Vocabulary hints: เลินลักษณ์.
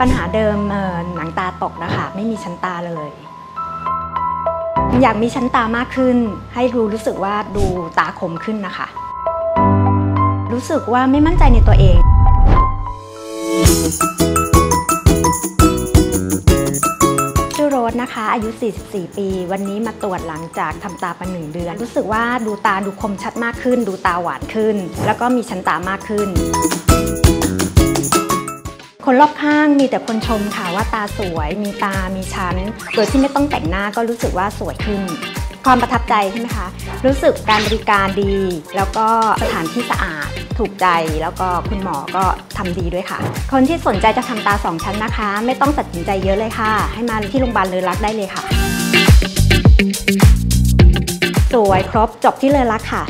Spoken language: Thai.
ปัญหาเดิมหนังตาตกนะคะไม่มีชั้นตาเลยอยากมีชั้นตามากขึ้นให้รู้สึกว่าดูตาคมขึ้นนะคะรู้สึกว่าไม่มั่นใจในตัวเองชื่อโรสนะคะอายุ44ปีวันนี้มาตรวจหลังจากทำตาไป1เดือนรู้สึกว่าดูตาดูคมชัดมากขึ้นดูตาหวานขึ้นแล้วก็มีชั้นตามากขึ้นคนรอบข้างมีแต่คนชมค่ะว่าตาสวยมีตามีชั้นโดยที่ไม่ต้องแต่งหน้าก็รู้สึกว่าสวยขึ้นความประทับใจใช่ไหมคะรู้สึกการบริการดีแล้วก็สถานที่สะอาดถูกใจแล้วก็คุณหมอก็ทำดีด้วยค่ะคนที่สนใจจะทำตา2ชั้นนะคะไม่ต้องตัดสินใจเยอะเลยค่ะให้มาที่โรงพยาบาลเลินลักษณ์ได้เลยค่ะสวยครบจบที่เลินลักษณ์ค่ะ